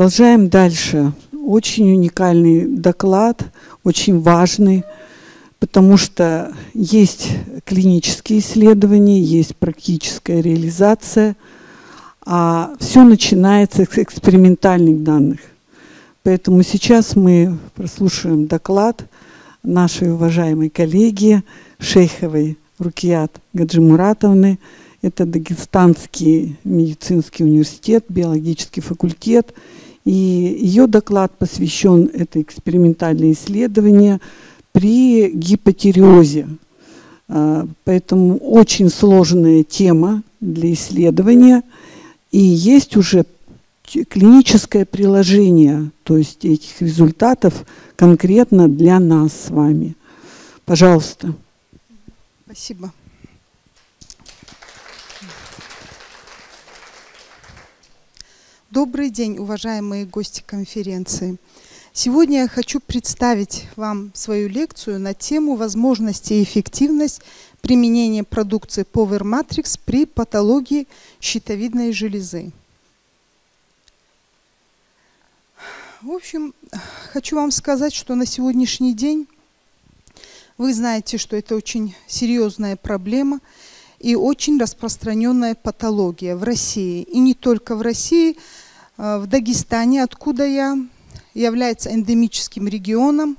Продолжаем дальше. Очень уникальный доклад, очень важный, потому что есть клинические исследования, есть практическая реализация, а все начинается с экспериментальных данных. Поэтому сейчас мы прослушаем доклад нашей уважаемой коллеги Шейховой Рукият Гаджимурадовны. Это Дагестанский медицинский университет, биологический факультет. И ее доклад посвящен это экспериментальное исследование при гипотиреозе. Поэтому очень сложная тема для исследования. И есть уже клиническое приложение, то есть этих результатов конкретно для нас с вами. Пожалуйста. Спасибо. Добрый день, уважаемые гости конференции. Сегодня я хочу представить вам свою лекцию на тему «Возможности и эффективность применения продукции PowerMatrix при патологии щитовидной железы». В общем, хочу вам сказать, что на сегодняшний день вы знаете, что это очень серьезная проблема и очень распространенная патология в России. И не только в России, в Дагестане, откуда я, является эндемическим регионом,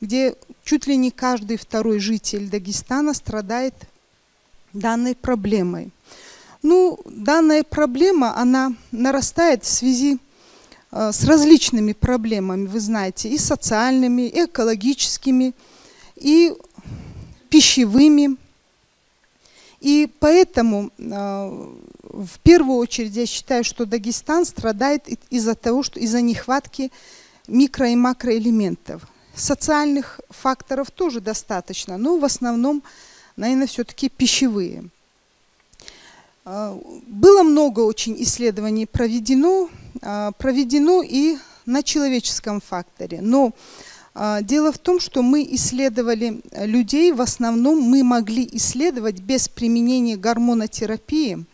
где чуть ли не каждый второй житель Дагестана страдает данной проблемой. Ну, данная проблема, она нарастает в связи с различными проблемами, вы знаете, и социальными, и экологическими, и пищевыми. И поэтому, в первую очередь, я считаю, что Дагестан страдает из-за того, что из-за нехватки микро- и макроэлементов. Социальных факторов тоже достаточно, но в основном, наверное, все-таки пищевые. Было много очень исследований проведено и на человеческом факторе. Но дело в том, что мы исследовали людей, в основном мы могли исследовать без применения гормонотерапии,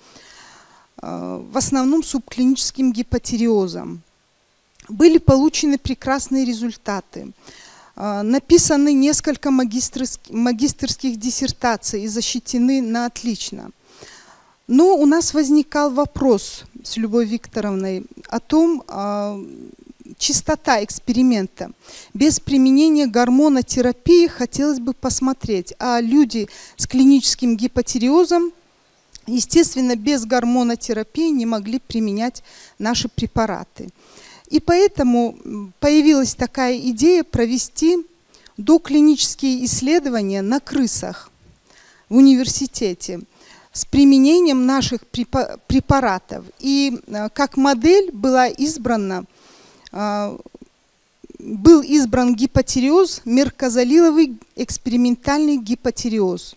в основном субклиническим гипотиреозом. Были получены прекрасные результаты. Написаны несколько магистерских диссертаций и защищены на отлично. Но у нас возникал вопрос с Любовью Викторовной о том, чистота эксперимента. Без применения гормонотерапии хотелось бы посмотреть. А люди с клиническим гипотиреозом, естественно, без гормонотерапии не могли применять наши препараты. И поэтому появилась такая идея провести доклинические исследования на крысах в университете с применением наших препаратов. И как модель была был избран гипотиреоз, мерказолиловый экспериментальный гипотиреоз.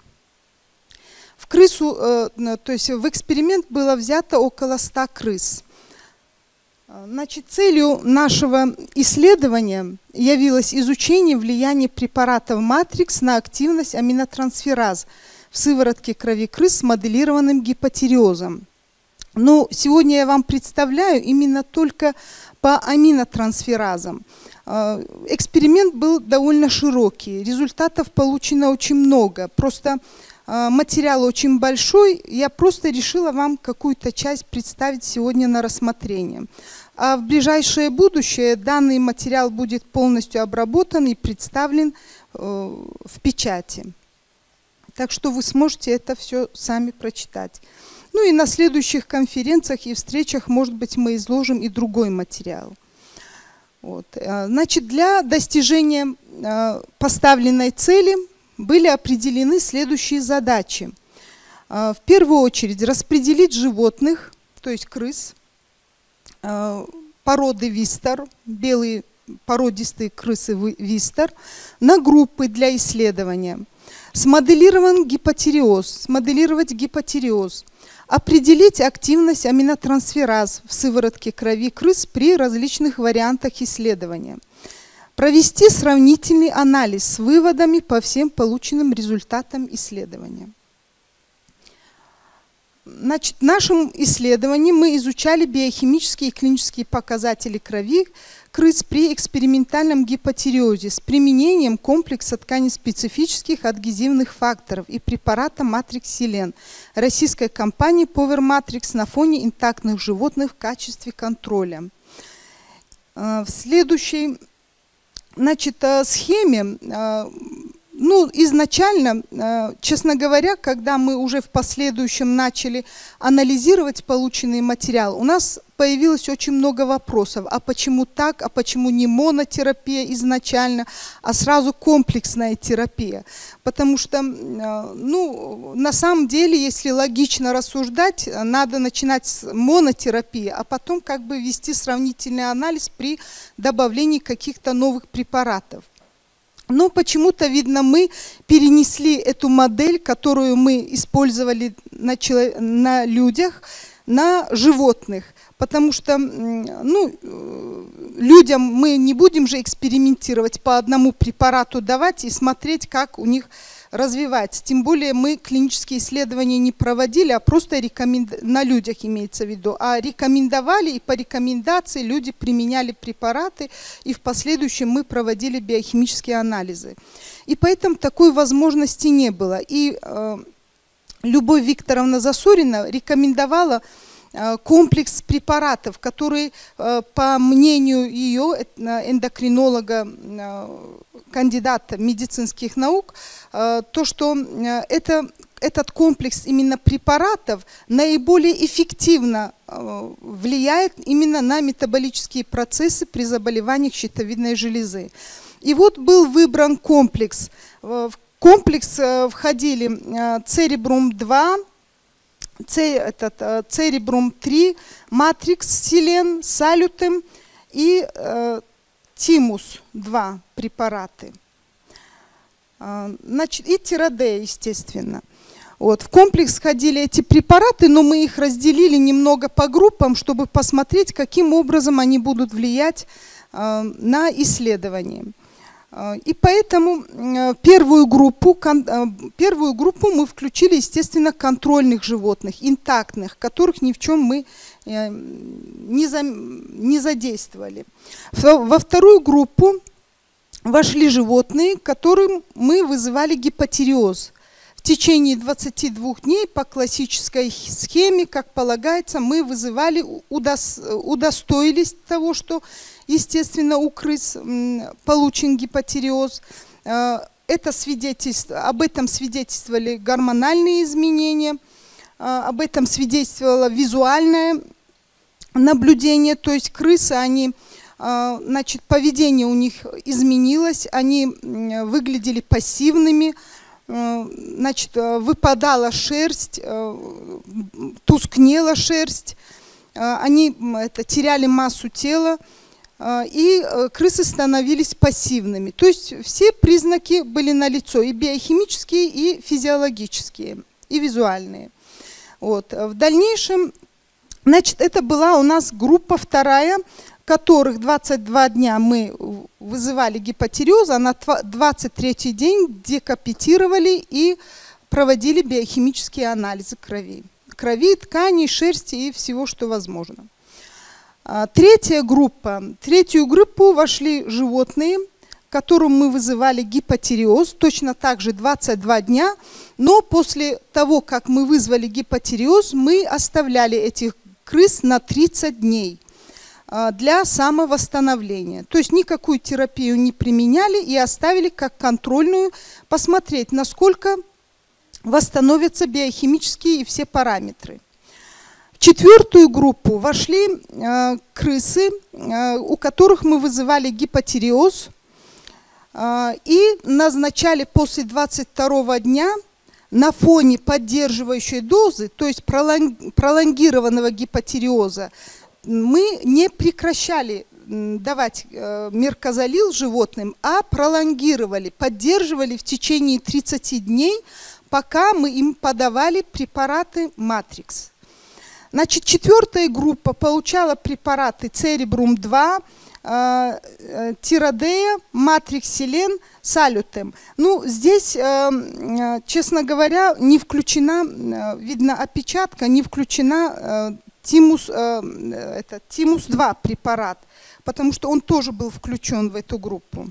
В крысу, то есть в эксперимент было взято около 100 крыс. Значит, целью нашего исследования явилось изучение влияния препаратов «Матрикс» на активность аминотрансфераз в сыворотке крови крыс с моделированным гипотиреозом. Но сегодня я вам представляю именно только по аминотрансферазам. Эксперимент был довольно широкий, результатов получено очень много, просто материал очень большой, я просто решила вам какую-то часть представить сегодня на рассмотрение. А в ближайшее будущее данный материал будет полностью обработан и представлен в печати. Так что вы сможете это все сами прочитать. Ну и на следующих конференциях и встречах, может быть, мы изложим и другой материал. Вот. Значит, для достижения поставленной цели были определены следующие задачи. В первую очередь распределить животных, то есть крыс, породы Вистар, белые породистые крысы Вистар, на группы для исследования. Смоделирован гипотиреоз, смоделировать гипотиреоз. Определить активность аминотрансфераз в сыворотке крови крыс при различных вариантах исследования. Провести сравнительный анализ с выводами по всем полученным результатам исследования. Значит, в нашем исследовании мы изучали биохимические и клинические показатели крови крыс при экспериментальном гипотиреозе с применением комплекса тканеспецифических адгезивных факторов и препарата Матриксилен российской компании PowerMatrix на фоне интактных животных в качестве контроля. В следующей, значит, схеме, ну, изначально, честно говоря, когда мы уже в последующем начали анализировать полученный материал, у нас появилось очень много вопросов. А почему так? А почему не монотерапия изначально, а сразу комплексная терапия? Потому что, ну, на самом деле, если логично рассуждать, надо начинать с монотерапии, а потом как бы вести сравнительный анализ при добавлении каких-то новых препаратов. Но почему-то, видно, мы перенесли эту модель, которую мы использовали на людях, на животных. Потому что, ну, людям мы не будем же экспериментировать по одному препарату давать и смотреть, как у них развивается. Тем более мы клинические исследования не проводили, а просто на людях имеется в виду. А рекомендовали, и по рекомендации люди применяли препараты, и в последующем мы проводили биохимические анализы. И поэтому такой возможности не было. И Любовь Викторовна Засорина рекомендовала комплекс препаратов, который, по мнению ее, эндокринолога, кандидата медицинских наук, то, что этот комплекс именно препаратов наиболее эффективно влияет именно на метаболические процессы при заболеваниях щитовидной железы. И вот был выбран комплекс. В комплекс входили Церебрум-2, Церебрум-3, Матриксилен, Салютем и Тимус-2 препараты. Значит, и Тирадея, естественно. Вот. В комплекс входили эти препараты, но мы их разделили немного по группам, чтобы посмотреть, каким образом они будут влиять на исследование. И поэтому первую группу мы включили, естественно, контрольных животных, интактных, которых ни в чем мы не задействовали. Во вторую группу вошли животные, которым мы вызывали гипотиреоз. В течение 22 дней по классической схеме, как полагается, мы вызывали, удостоились того, что, естественно, у крыс получен гипотиреоз. Это свидетельство, об этом свидетельствовали гормональные изменения, об этом свидетельствовало визуальное наблюдение, то есть крысы, они... Значит, поведение у них изменилось, они выглядели пассивными, значит, выпадала шерсть, тускнела шерсть, они теряли массу тела, и крысы становились пассивными. То есть все признаки были налицо, и биохимические, и физиологические, и визуальные. Вот. В дальнейшем, значит, это была у нас группа вторая, которых 22 дня мы вызывали гипотиреоз, а на 23-й день декапитировали и проводили биохимические анализы крови. Крови, тканей, шерсти и всего, что возможно. В третью группу вошли животные, которым мы вызывали гипотиреоз, точно так же 22 дня, но после того, как мы вызвали гипотиреоз, мы оставляли этих крыс на 30 дней. Для самовосстановления. То есть никакую терапию не применяли и оставили как контрольную, посмотреть, насколько восстановятся биохимические и все параметры. В четвертую группу вошли крысы, у которых мы вызывали гипотиреоз и назначали после 22 дня на фоне поддерживающей дозы, то есть пролонгированного гипотиреоза, мы не прекращали давать мерказолил животным, а пролонгировали, поддерживали в течение 30 дней, пока мы им подавали препараты Матрикс. Значит, четвертая группа получала препараты Церебрум-2, Тирадея, Матриксилен, Салютем. Ну, здесь, честно говоря, не включена, видно, опечатка, не включена Тимус-2 препарат, потому что он тоже был включен в эту группу.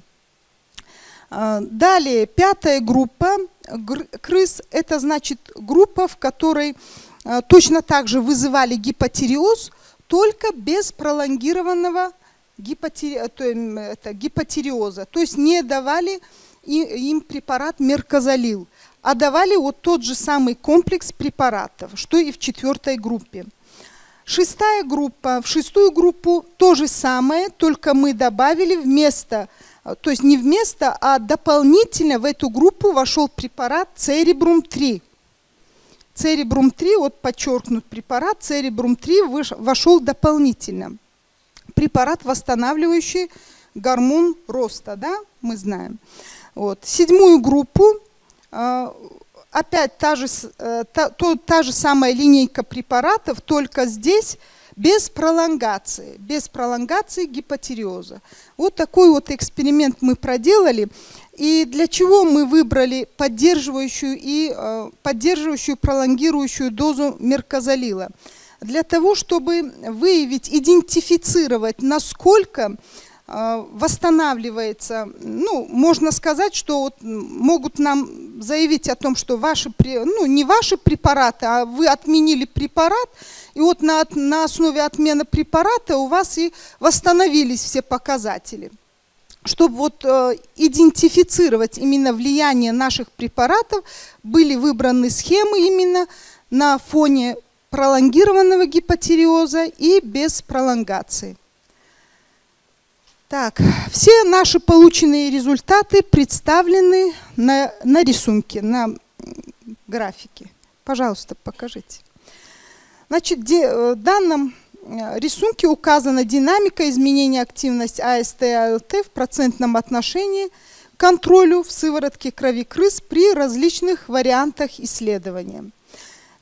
Далее, пятая группа крыс, это значит группа, в которой точно так же вызывали гипотиреоз, только без пролонгированного гипотиреоза. То есть не давали им препарат мерказолил, а давали вот тот же самый комплекс препаратов, что и в четвертой группе. Шестая группа. В шестую группу то же самое, только мы добавили вместо, то есть не вместо, а дополнительно в эту группу вошел препарат Церебрум-3. Церебрум-3, вот подчеркнут препарат, Церебрум-3 вошел дополнительно. Препарат, восстанавливающий гормон роста, да, мы знаем. Вот. Седьмую группу, опять та же самая линейка препаратов, только здесь без пролонгации гипотиреоза. Вот такой вот эксперимент мы проделали. И для чего мы выбрали поддерживающую пролонгирующую дозу мерказолила? Для того, чтобы выявить, идентифицировать, насколько восстанавливается, ну, можно сказать, что вот могут нам заявить о том, что ваши, ну, не ваши препараты, а вы отменили препарат, и вот на основе отмены препарата у вас и восстановились все показатели. Чтобы вот идентифицировать именно влияние наших препаратов, были выбраны схемы именно на фоне пролонгированного гипотиреоза и без пролонгации. Так, все наши полученные результаты представлены на рисунке, на графике. Пожалуйста, покажите. Значит, в данном рисунке указана динамика изменения активности АСТ и АЛТ в процентном отношении к контролю в сыворотке крови крыс при различных вариантах исследования.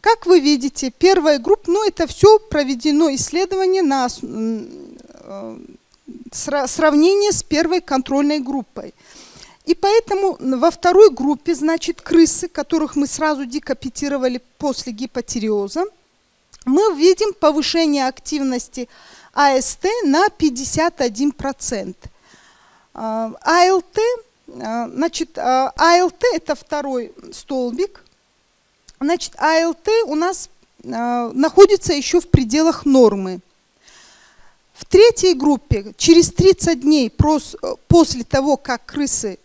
Как вы видите, первая группа, ну это все проведено исследование на сравнение с первой контрольной группой. И поэтому во второй группе, значит, крысы, которых мы сразу декапитировали после гипотиреоза, мы видим повышение активности АСТ на 51%. АЛТ, значит, АЛТ это второй столбик. Значит, АЛТ у нас находится еще в пределах нормы. В третьей группе, через 30 дней после того, как крысы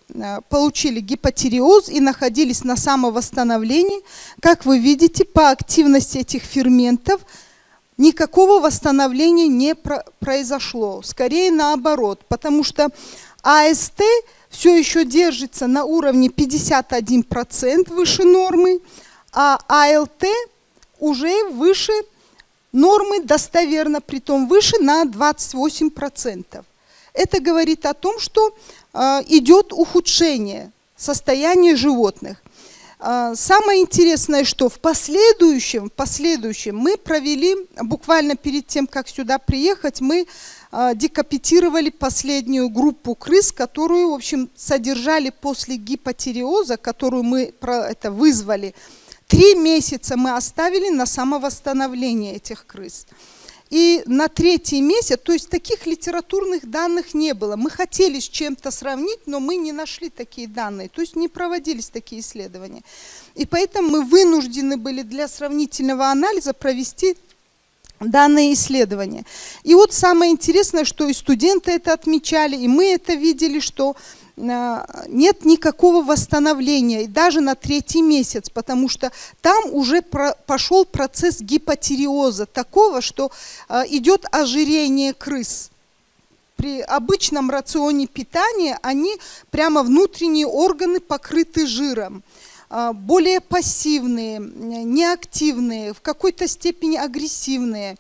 получили гипотиреоз и находились на самовосстановлении, как вы видите, по активности этих ферментов никакого восстановления не произошло. Скорее наоборот, потому что АСТ все еще держится на уровне 51% выше нормы, а АЛТ уже выше нормы, достоверно, притом выше на 28%. Это говорит о том, что идет ухудшение состояния животных. Самое интересное, что в последующем мы провели, буквально перед тем, как сюда приехать, мы декапитировали последнюю группу крыс, которую, в общем, содержали после гипотиреоза, которую мы вызвали. 3 месяца мы оставили на самовосстановление этих крыс. И на третий месяц, то есть таких литературных данных не было. Мы хотели с чем-то сравнить, но мы не нашли такие данные, то есть не проводились такие исследования. И поэтому мы вынуждены были для сравнительного анализа провести данные исследования. И вот самое интересное, что и студенты это отмечали, и мы это видели, что нет никакого восстановления, и даже на третий месяц, потому что там уже пошел процесс гипотиреоза, такого, что идет ожирение крыс. При обычном рационе питания они прямо внутренние органы покрыты жиром, более пассивные, неактивные, в какой-то степени агрессивные.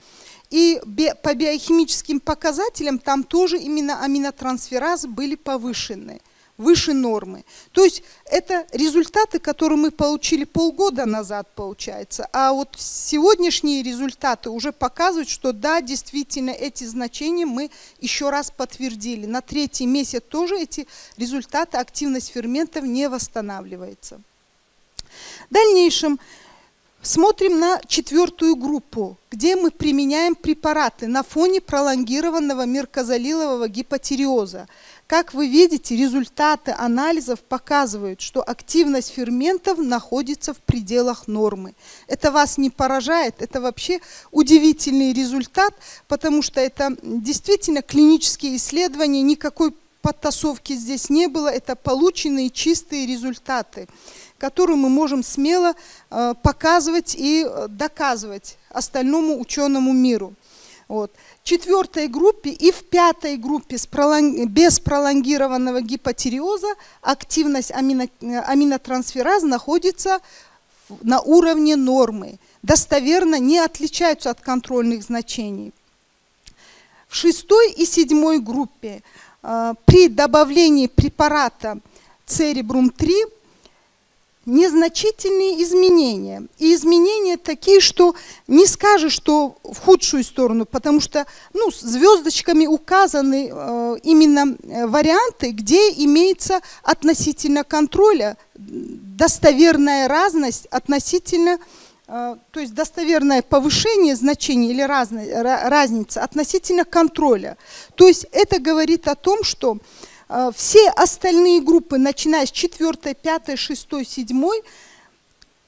И по биохимическим показателям там тоже именно аминотрансферазы были повышены. выше нормы. То есть это результаты, которые мы получили полгода назад, получается. А вот сегодняшние результаты уже показывают, что да, действительно, эти значения мы еще раз подтвердили. На третий месяц тоже эти результаты, активность ферментов не восстанавливается. В дальнейшем смотрим на четвертую группу, где мы применяем препараты на фоне пролонгированного мерказолилового гипотиреоза. Как вы видите, результаты анализов показывают, что активность ферментов находится в пределах нормы. Это вас не поражает, это вообще удивительный результат, потому что это действительно клинические исследования, никакой подтасовки здесь не было, это полученные чистые результаты, которую мы можем смело показывать и доказывать остальному ученому миру. Вот. В четвертой группе и в пятой группе без пролонгированного гипотиреоза активность аминотрансферазы находится на уровне нормы, достоверно не отличаются от контрольных значений. В шестой и седьмой группе при добавлении препарата Церебрум-3 незначительные изменения. И изменения такие, что не скажешь, что в худшую сторону, потому что ну, звездочками указаны именно варианты, где имеется относительно контроля достоверная разность относительно, то есть достоверное повышение значений или разница относительно контроля. То есть это говорит о том, что все остальные группы, начиная с 4, 5, 6, 7,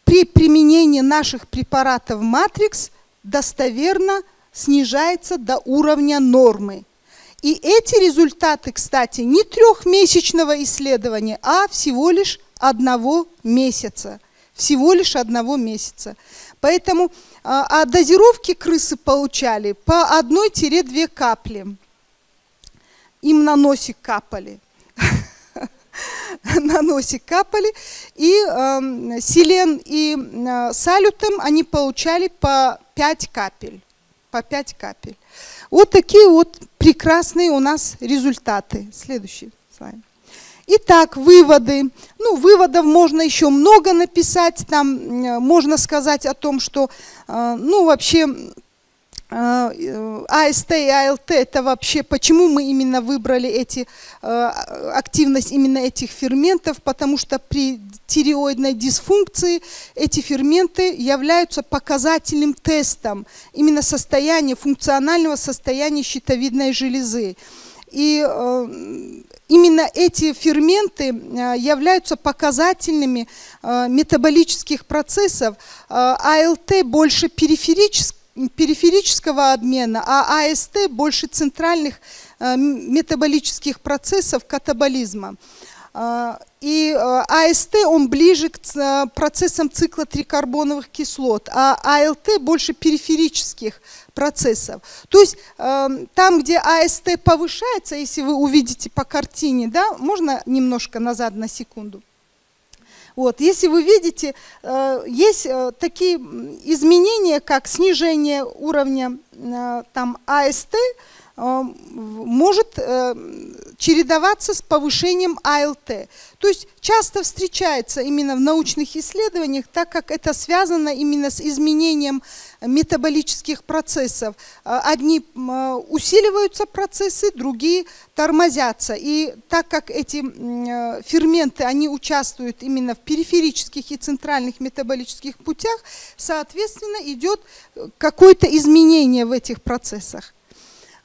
при применении наших препаратов Матрикс достоверно снижается до уровня нормы. И эти результаты, кстати, не трехмесячного исследования, а всего лишь одного месяца. Всего лишь одного месяца. Поэтому дозировки крысы получали по 1-2 капли. Им на носик капали, на носик капали, и Силен и Салютем они получали по 5 капель, по 5 капель. Вот такие вот прекрасные у нас результаты. Следующий слайд. Итак, выводы. Ну, выводов можно еще много написать, там можно сказать о том, что, ну, вообще... АСТ и АЛТ – это вообще, почему мы именно выбрали эти, активность именно этих ферментов, потому что при тиреоидной дисфункции эти ферменты являются показательным тестом именно состояния, функционального состояния щитовидной железы. И именно эти ферменты являются показательными метаболических процессов. АЛТ больше периферического обмена, а АСТ больше центральных метаболических процессов катаболизма. И АСТ он ближе к процессам цикла трикарбоновых кислот, а АЛТ больше периферических процессов. То есть там, где АСТ повышается, если вы увидите по картине, да, можно немножко назад на секунду. Вот, если вы видите, есть такие изменения, как снижение уровня там, АСТ, может чередоваться с повышением АЛТ. То есть часто встречается именно в научных исследованиях, так как это связано именно с изменением метаболических процессов. Одни усиливаются процессы, другие тормозятся. И так как эти ферменты, они участвуют именно в периферических и центральных метаболических путях, соответственно, идет какое-то изменение в этих процессах.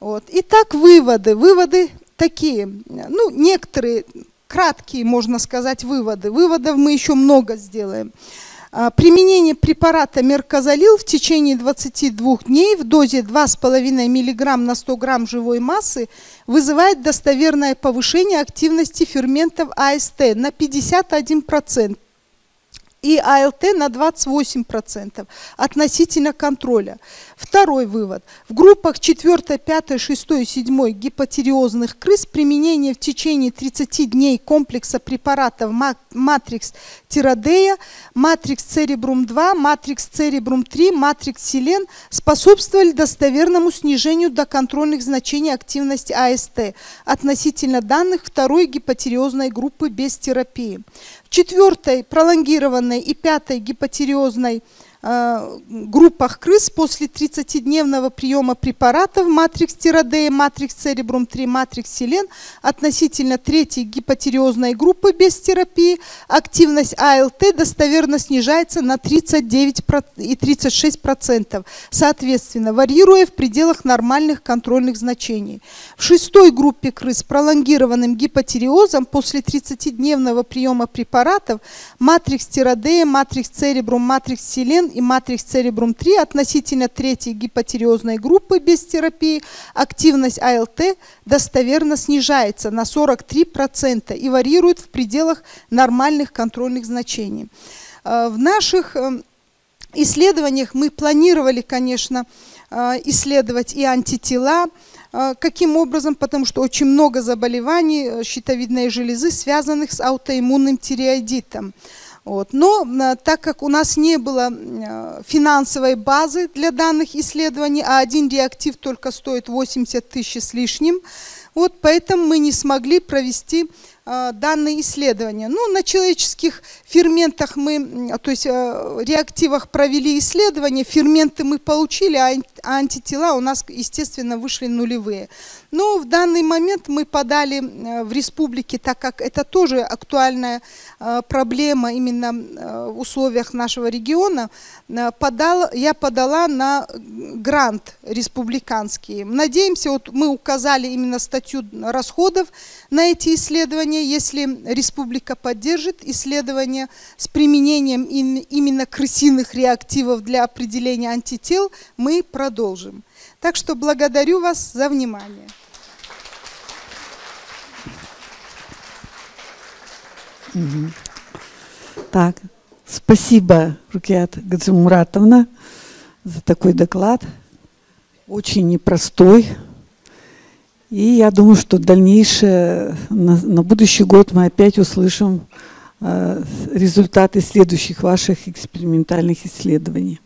Вот. Итак, выводы. Выводы такие, ну, некоторые краткие, можно сказать, выводы. Выводов мы еще много сделаем. Применение препарата мерказолил в течение 22 дней в дозе 2,5 мг на 100 грамм живой массы вызывает достоверное повышение активности ферментов АСТ на 51%. и АЛТ на 28% относительно контроля. Второй вывод. В группах 4, 5, 6, 7 гипотиреозных крыс применение в течение 30 дней комплекса препаратов Матрикс Тирадея, Матрикс Церебрум-2, Матрикс Церебрум-3, Матриксилен способствовали достоверному снижению до контрольных значений активности АСТ относительно данных второй гипотиреозной группы без терапии. В 4-й пролонгированной и 5-й гипотиреозной группах крыс после 30-дневного приема препаратов Матрикс Тирадея, Матрикс Церебрум-3, Матриксилен относительно 3-й гипотиреозной группы без терапии активность АЛТ достоверно снижается на 39% и 36%, соответственно, варьируя в пределах нормальных контрольных значений. В 6-й группе крыс с пролонгированным гипотиреозом после 30-дневного приема препаратов Матрикс Тирадея, Матрикс Церебрум, Матриксилен и Матрикс Церебрум-3 относительно 3-й гипотиреозной группы без терапии активность АЛТ достоверно снижается на 43% и варьирует в пределах нормальных контрольных значений. В наших исследованиях мы планировали, конечно, исследовать и антитела. Каким образом? Потому что очень много заболеваний щитовидной железы, связанных с аутоиммунным тиреоидитом. Вот. Но так как у нас не было финансовой базы для данных исследований, а один реактив только стоит 80 000 с лишним, вот, поэтому мы не смогли провести данные исследования. Ну, на человеческих ферментах мы, то есть реактивах провели исследования, ферменты мы получили, а антитела у нас, естественно, вышли нулевые. Но в данный момент мы подали в республике, так как это тоже актуальная проблема именно в условиях нашего региона, я подала на грант республиканский. Надеемся, вот мы указали именно статью расходов на эти исследования. Если республика поддержит исследования с применением именно крысиных реактивов для определения антител, мы продолжим. Так что благодарю вас за внимание. Так, спасибо, Рукият Гаджимурадовна, за такой доклад, очень непростой. И я думаю, что дальнейшее, на будущий год мы опять услышим результаты следующих ваших экспериментальных исследований.